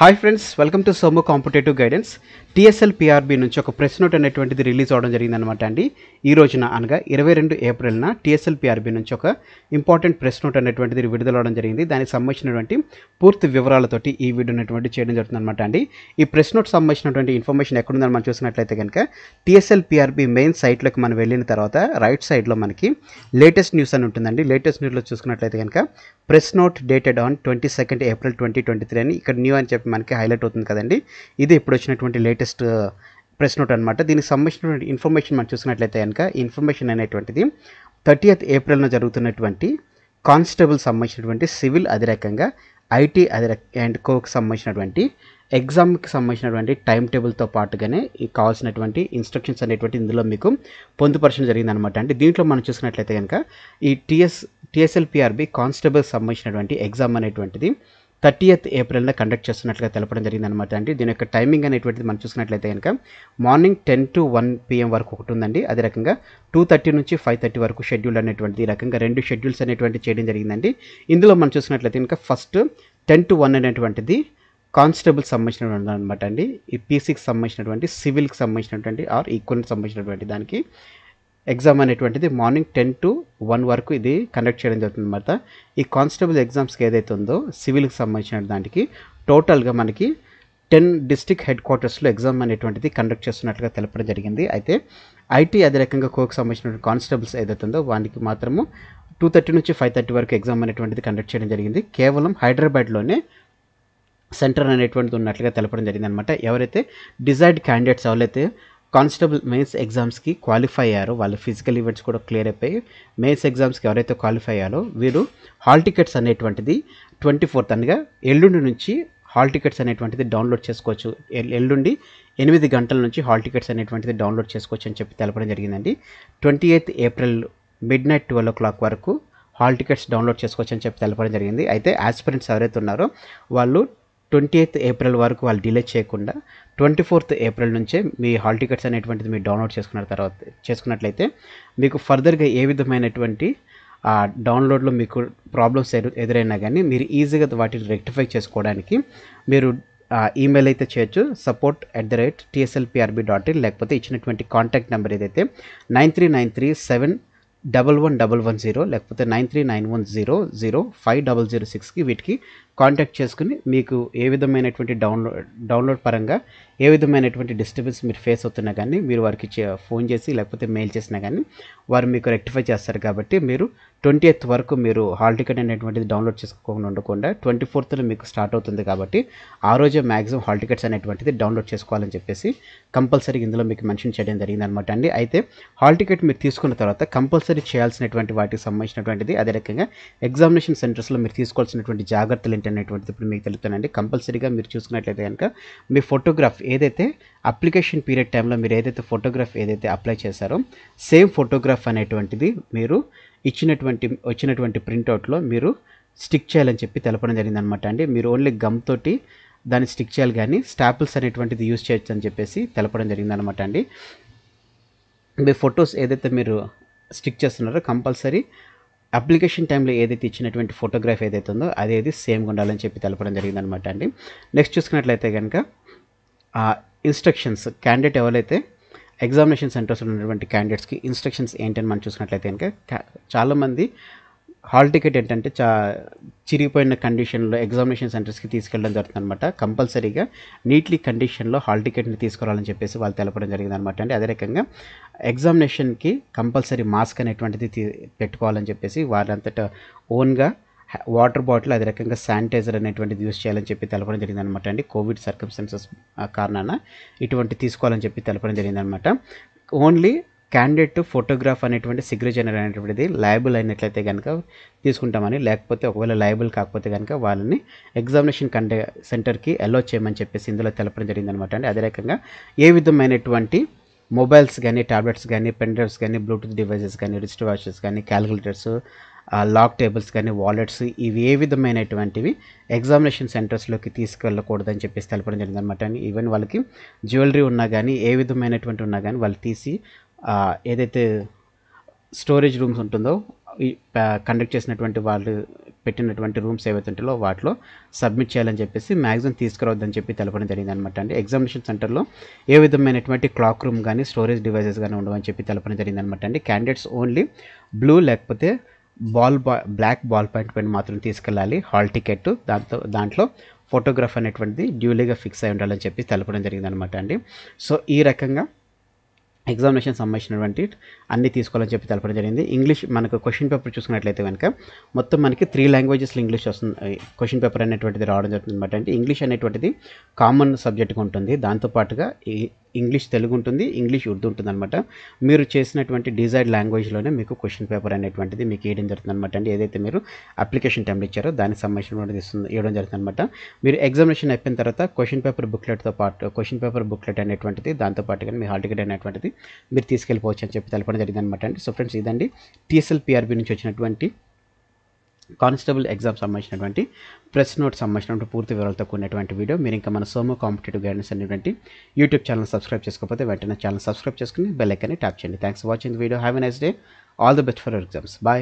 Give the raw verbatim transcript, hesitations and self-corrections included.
Hi friends, welcome to Somu competitive guidance. TSLPRB నుంచి ఒక press note అనేటువంటిది రిలీజ్ అవడం జరిగిందనమాట అండి. ఈ రోజున అనగా ఇరవై రెండు ఏప్రిల్న టీఎస్ఎల్పీఆర్బీ నుంచి ఒక ఇంపార్టెంట్ ప్రెస్ నోట్ అనేటువంటిది విడుదల అవడం జరిగింది. దానికి సంబంధించినటువంటి పూర్తి వివరాలతోటి ఈ వీడియో అనేటువంటి చేయడం జరుగుతుంది అనమాట అండి. ఈ ప్రెస్ నోట్ సంబంధించినటువంటి ఇన్ఫర్మేషన్ ఎక్కడుందని మనం చూసినట్లయితే కనుక టీఎస్ఎల్పీఆర్బీ మెయిన్ సైట్లోకి మనం వెళ్ళిన తర్వాత రైట్ సైడ్లో మనకి లేటెస్ట్ న్యూస్ అని ఉంటుందండి. లేటెస్ట్ న్యూస్లో చూసుకున్నట్లయితే కనుక press note dated on twenty second April twenty twenty three అని ఇక్కడ న్యూ అని చెప్పి మనకి హైలైట్ అవుతుంది కదండి. ఇది ఇప్పుడు వచ్చినటువంటి లేటెస్ట్ ప్రెస్ నోట్ అనమాట. దీనికి సంబంధించినటువంటి ఇన్ఫర్మేషన్ మనం చూసినట్లయితే కనుక ఇన్ఫర్మేషన్ అనేటువంటిది థర్టీయత్ ఏప్రిల్న జరుగుతున్నటువంటి కానిస్టేబుల్ సంబంధించినటువంటి సివిల్ అధిరకంగా ఐటీ అధిరక్ అండ్ కోకి సంబంధించినటువంటి ఎగ్జామ్కి సంబంధించినటువంటి టైం టేబుల్తో పాటుగానే కావాల్సినటువంటి ఇన్స్ట్రక్షన్స్ అనేటువంటి ఇందులో మీకు పొందుపరచడం జరిగిందనమాట. అంటే దీంట్లో మనం చూసినట్లయితే కనుక ఈ టీఎస్ టీఎస్ఎల్పీఆర్బీ కానిస్టేబుల్ సంబంధించినటువంటి ఎగ్జామ్ అనేటువంటిది థర్టీయత్ ఏప్రిల్న కండక్ట్ చేస్తున్నట్లుగా తెలపడం జరిగిందనమాట అండి. దీని యొక్క టైమింగ్ అనేటువంటిది మనం చూసినట్లయితే కనుక morning ten to one PM వరకు ఒకటి ఉందండి. అదే రకంగా టూ థర్టీ నుంచి ఫైవ్ థర్టీ వరకు షెడ్యూల్ అనేటువంటిది, ఈ రకంగా రెండు షెడ్యూల్స్ అనేటువంటి చేయడం జరిగిందండి. ఇందులో మనం చూసినట్లయితే కనుక ఫస్ట్ టెన్ టు వన్ అనేటువంటిది కానిస్టేబుల్ సంబంధించినటువంటి అనమాట అండి. ఈ పీసీకి సంబంధించినటువంటి సివిల్కి సంబంధించినటువంటి ఆర్ ఈక్వల్కి సంబంధించినటువంటి దానికి ఎగ్జామ్ అనేటువంటిది మార్నింగ్ టెన్ టు వన్ వరకు ఇది కండక్ట్ చేయడం జరుగుతుంది అనమాట. ఈ కానిస్టేబుల్ ఎగ్జామ్స్కి ఏదైతే ఉందో సివిల్కి సంబంధించిన దానికి టోటల్గా మనకి టెన్ డిస్ట్రిక్ట్ హెడ్ క్వార్టర్స్లో ఎగ్జామ్ అనేటువంటిది కండక్ట్ చేస్తున్నట్లుగా తెలపడం జరిగింది. అయితే ఐటీ అదే రకంగా కోకి సంబంధించిన కానిస్టేబుల్స్ ఏదైతే ఉందో వానికి మాత్రము టూ థర్టీ నుంచి ఫైవ్ థర్టీ వరకు ఎగ్జామ్ అనేటువంటిది కండక్ట్ చేయడం జరిగింది. కేవలం హైదరాబాద్లోనే సెంటర్ అనేటువంటిది ఉన్నట్లుగా తెలపడం జరిగింది అనమాట. ఎవరైతే డిజైర్డ్ క్యాండిడేట్స్ ఎవరైతే కానిస్టేబుల్ మెయిన్స్ ఎగ్జామ్స్కి క్వాలిఫై అయ్యారో, వాళ్ళ ఫిజికల్ ఈవెంట్స్ కూడా క్లియర్ అయిపోయి మెయిన్స్ ఎగ్జామ్స్కి ఎవరైతే క్వాలిఫై అయ్యారో వీరు హాల్ టికెట్స్ అనేటువంటిది ట్వంటీ ఫోర్త్ అనగా ఎల్లుండి నుంచి హాల్ టికెట్స్ అనేటువంటిది డౌన్లోడ్ చేసుకోవచ్చు. ఎల్లుండి ఎనిమిది గంటల నుంచి హాల్ టికెట్స్ అనేటువంటిది డౌన్లోడ్ చేసుకోవచ్చు అని చెప్పి తెలపడం జరిగిందండి. Twenty eighth April midnight twelve o'clock వరకు హాల్ టికెట్స్ డౌన్లోడ్ చేసుకోవచ్చు అని చెప్పి తెలపడం జరిగింది. అయితే ఆస్పిరెంట్స్ ఎవరైతే ఉన్నారో వాళ్ళు ట్వంటీ ఎయిత్ ఏప్రిల్ వరకు వాళ్ళు డిలే చేయకుండా ట్వంటీ ఫోర్త్ ఏప్రిల్ నుంచే మీ హాల్ టికెట్స్ అనేటువంటిది మీరు డౌన్లోడ్ చేసుకున్న తర్వాత చేసుకున్నట్లయితే మీకు ఫర్దర్గా ఏ విధమైనటువంటి డౌన్లోడ్లో మీకు ప్రాబ్లమ్స్ ఎదురైనా కానీ మీరు ఈజీగా వాటిని రెక్టిఫై చేసుకోవడానికి మీరు ఈమెయిల్ అయితే చేయొచ్చు support at the rate TSLPRB dot in, లేకపోతే ఇచ్చినటువంటి కాంటాక్ట్ నెంబర్ ఏదైతే nine three nine three seven double one double one zero లేకపోతే nine three nine one zero zero five double zero సిక్స్కి వీటికి కాంటాక్ట్ చేసుకుని మీకు ఏ విధమైనటువంటి డౌన్లోడ్ డౌన్లోడ్ పరంగా ఏ విధమైనటువంటి డిస్టర్బెన్స్ మీరు ఫేస్ అవుతున్నా కానీ మీరు వారికి ఫోన్ చేసి లేకపోతే మెయిల్ చేసినా కానీ వారు మీకు రెక్టిఫై చేస్తారు. కాబట్టి మీరు ట్వంటీ ఎయిత్ వరకు మీరు హాల్ టికెట్ అనేటువంటిది డౌన్లోడ్ చేసుకోకుండా ఉండకుండా ట్వంటీ ఫోర్త్లో మీకు స్టార్ట్ అవుతుంది కాబట్టి ఆ రోజే మ్యాక్సిమం హాల్ టికెట్స్ అనేటువంటిది డౌన్లోడ్ చేసుకోవాలని చెప్పేసి కంపల్సరీ ఇందులో మీకు మెన్షన్ చేయడం జరిగింది అనమాట అండి. అయితే హాల్ టికెట్ మీరు తీసుకున్న తర్వాత కంపల్సరీ చేయాల్సినటువంటి వాటికి సంబంధించినటువంటిది అదే రకంగా ఎగ్జామినేషన్ సెంటర్స్లో మీరు తీసుకోవాల్సినటువంటి జాగ్రత్తలు ఏంటి అనేటువంటిది ఇప్పుడు మీకు తెలుపుతానండి. కంపల్సరీగా మీరు చూసుకున్నట్లయితే కనుక మీ ఫోటోగ్రాఫ్ ఏదైతే అప్లికేషన్ పీరియడ్ టైంలో మీరు ఏదైతే ఫోటోగ్రాఫ్ ఏదైతే అప్లై చేశారో సేమ్ ఫోటోగ్రాఫ్ అనేటువంటిది మీరు ఇచ్చినటువంటి వచ్చినటువంటి ప్రింట్అవుట్లో మీరు స్టిక్ చేయాలని చెప్పి తెలపడం జరిగిందనమాట అండి. మీరు ఓన్లీ గమ్ తోటి దాన్ని స్టిక్ చేయాలి కానీ స్టాపుల్స్ అనేటువంటిది యూజ్ చేయొచ్చు అని చెప్పేసి తెలపడం జరిగిందనమాట అండి. మీ ఫొటోస్ ఏదైతే మీరు స్టిక్ చేస్తున్నారో కంపల్సరీ అప్లికేషన్ టైంలో ఏదైతే ఇచ్చినటువంటి ఫోటోగ్రాఫ్ ఏదైతే ఉందో అదేది సేమ్గా ఉండాలని చెప్పి తెలపడం జరిగిందనమాట అండి. నెక్స్ట్ చూసుకున్నట్లయితే కనుక ఇన్స్ట్రక్షన్స్ క్యాండిడేట్ ఎవరైతే ఎగ్జామినేషన్ సెంటర్స్లో ఉన్నటువంటి క్యాండిడేట్స్కి ఇన్స్ట్రక్షన్స్ ఏంటని మనం చూసినట్లయితే కనుక చాలామంది హాల్ టికెట్ ఏంటంటే చా చిరిగిపోయిన కండిషన్లో ఎగ్జామినేషన్ సెంటర్స్కి తీసుకెళ్ళడం జరుగుతుంది అనమాట. కంపల్సరీగా నీట్లీ కండిషన్లో హాల్ టికెట్ని తీసుకురావాలని చెప్పేసి వాళ్ళు తెలపడం జరిగింది అనమాట అండి. అదే రకంగా ఎగ్జామినేషన్కి కంపల్సరీ మాస్క్ అనేటువంటిది పెట్టుకోవాలని చెప్పేసి వారంతటా ఓన్గా వాటర్ బాటిల్ అదే రకంగా శానిటైజర్ అనేటువంటిది యూజ్ చేయాలని చెప్పి తెలపడం జరిగిందనమాట అండి. కోవిడ్ సర్కమ్స్టాన్సెస్ కారణాన ఇటువంటి తీసుకోవాలని చెప్పి తెలపడం జరిగిందనమాట. ఓన్లీ క్యాండిడేట్ ఫోటోగ్రాఫ్ అనేటువంటి సిగ్నేచర్ అనేటువంటిది లయబుల్ అయినట్లయితే కనుక తీసుకుంటామని, లేకపోతే ఒకవేళ లయబుల్ కాకపోతే కనుక వాళ్ళని ఎగ్జామినేషన్ కండ సెంటర్కి అలో చేయమని చెప్పేసి ఇందులో తెలపడం జరిగిందనమాట అండి. అదే రకంగా ఏ విధమైనటువంటి మొబైల్స్ కానీ ట్యాబ్లెట్స్ కానీ పెన్ డ్రైవ్స్ కానీ బ్లూటూత్ డివైసెస్ కానీ రిస్ట్ వాచెస్ కానీ క్యాలిక్యులేటర్స్ లాక్ టేబుల్స్ కానీ వాలెట్స్ ఇవి ఏ విధమైనటువంటివి ఎగ్జామినేషన్ సెంటర్స్లోకి తీసుకెళ్ళకూడదని చెప్పేసి తెలపడం జరిగిందనమాట అండి. ఈవెన్ వాళ్ళకి జ్యువెలరీ ఉన్నా కానీ ఏ విధమైనటువంటి ఉన్నా కానీ వాళ్ళు తీసి ఏదైతే స్టోరేజ్ రూమ్స్ ఉంటుందో కండక్ట్ చేసినటువంటి వాళ్ళు పెట్టినటువంటి రూమ్స్ ఏవైతుంటాయో వాటిలో సబ్మిట్ చేయాలని చెప్పేసి మ్యాక్సిమం తీసుకురావద్దని చెప్పి తెలపడం జరిగింది అనమాట. అంటే ఎగ్జామినేషన్ సెంటర్లో ఏ విధమైనటువంటి క్లాక్ రూమ్ కానీ స్టోరేజ్ డివైజెస్ కానీ ఉండవని చెప్పి తెలపడం జరిగింది అనమాట. అంటే క్యాండిడేట్స్ ఓన్లీ బ్లూ లేకపోతే బాల్ బా బ్లాక్ బాల్ పాయింట్ పెన్ మాత్రం తీసుకెళ్ళాలి హాల్ టికెట్. దాంతో దాంట్లో ఫోటోగ్రాఫ్ అనేటువంటిది డ్యూలీగా ఫిక్స్ అయి ఉండాలని చెప్పి తెలపడం జరిగింది అనమాట అండి. సో ఈ రకంగా ఎగ్జామినేషన్ సంబంధించినటువంటి అన్నీ తీసుకోవాలని చెప్పి తెలపడం జరిగింది. ఇంగ్లీష్ మనకు క్వశ్చన్ పేపర్ చూసుకున్నట్లయితే కనుక మొత్తం మనకి త్రీ లాంగ్వేజెస్లో ఇంగ్లీష్ వస్తుంది క్వశ్చన్ పేపర్ అనేటువంటిది రావడం జరుగుతుంది అనమాట. అంటే ఇంగ్లీష్ అనేటువంటిది కామన్ సబ్జెక్ట్గా ఉంటుంది, దాంతోపాటుగా ఇంగ్లీష్ తెలుగు ఉంటుంది, ఇంగ్లీష్ ఉర్దూ ఉంటుంది అనమాట. మీరు చేసినటువంటి డిజైర్డ్ లాంగ్వేజ్లోనే మీకు క్వశ్చన్ పేపర్ అనేటువంటిది మీకు ఇవ్వడం జరుగుతుంది అనమాట. అంటే ఏదైతే మీరు అప్లికేషన్ టైంలో ఇచ్చారో దానికి సంబంధించినటువంటి ఇస్తుంది ఇవ్వడం జరుగుతుంది అనమాట. మీరు ఎగ్జామినేషన్ అయిపోయిన తర్వాత క్వశ్చన్ పేపర్ బుక్లెట్తో పాటు క్వశ్చన్ పేపర్ బుక్లెట్ అనేటువంటిది దాంతోపాటుగా మీ హాల్ టికెట్ అనేటువంటిది మీరు తీసుకెళ్ళిపోవచ్చు అని చెప్పి తెలపడం జరిగింది అనమాట అండి. సో ఫ్రెండ్స్ ఇదండి టీఎస్ఎల్పీఆర్బీ నుంచి వచ్చినటువంటి కానిస్టేబుల్ ఎగ్జామ్ సంబంధించినటువంటి ప్రెస్ నోట్ సంబంధించినటువంటి పూర్తి వివరాలతో కూడినటువంటి వీడియో. మీరు ఇంకా మన సోమో కాంపిటేటివ్ గైడెన్స్ అనేటువంటి యూట్యూబ్ ఛానల్ సబ్స్క్రైబ్ చేసుకోకపోతే వెంటనే ఛానల్ సబ్స్క్రైబ్ చేసుకుని బెల్ ఐకాన్ని ట్యాప్ చేయండి. Thanks for watching video. Have a nice day. All the best for your exams. Bye.